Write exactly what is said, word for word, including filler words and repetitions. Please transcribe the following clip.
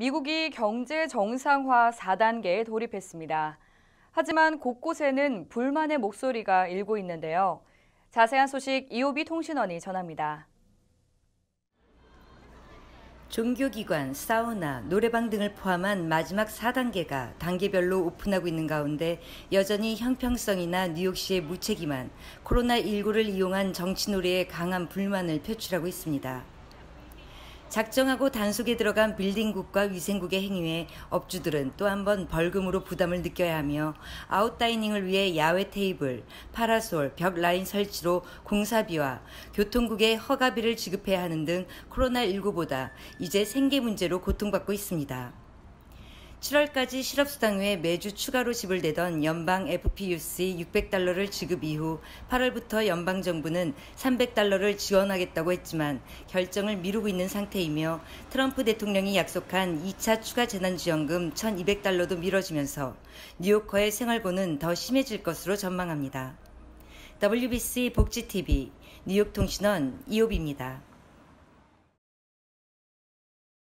미국이 경제 정상화 사 단계에 돌입했습니다. 하지만 곳곳에는 불만의 목소리가 일고 있는데요. 자세한 소식 이오비 통신원이 전합니다. 종교기관, 사우나, 노래방 등을 포함한 마지막 사 단계가 단계별로 오픈하고 있는 가운데 여전히 형평성이나 뉴욕시의 무책임한 코로나 십구를 이용한 정치 노래에 강한 불만을 표출하고 있습니다. 작정하고 단속에 들어간 빌딩국과 위생국의 행위에 업주들은 또 한 번 벌금으로 부담을 느껴야 하며 아웃다이닝을 위해 야외 테이블, 파라솔, 벽 라인 설치로 공사비와 교통국의 허가비를 지급해야 하는 등 코로나 십구보다 이제 생계 문제로 고통받고 있습니다. 칠월까지 실업수당 외 매주 추가로 지불되던 연방 에프 피 유 씨 육백 달러를 지급 이후 팔월부터 연방정부는 삼백 달러를 지원하겠다고 했지만 결정을 미루고 있는 상태이며 트럼프 대통령이 약속한 이 차 추가 재난지원금 천이백 달러도 미뤄지면서 뉴요커의 생활고는 더 심해질 것으로 전망합니다. 더블유 비 씨 복지티비 뉴욕통신원 이오비입니다.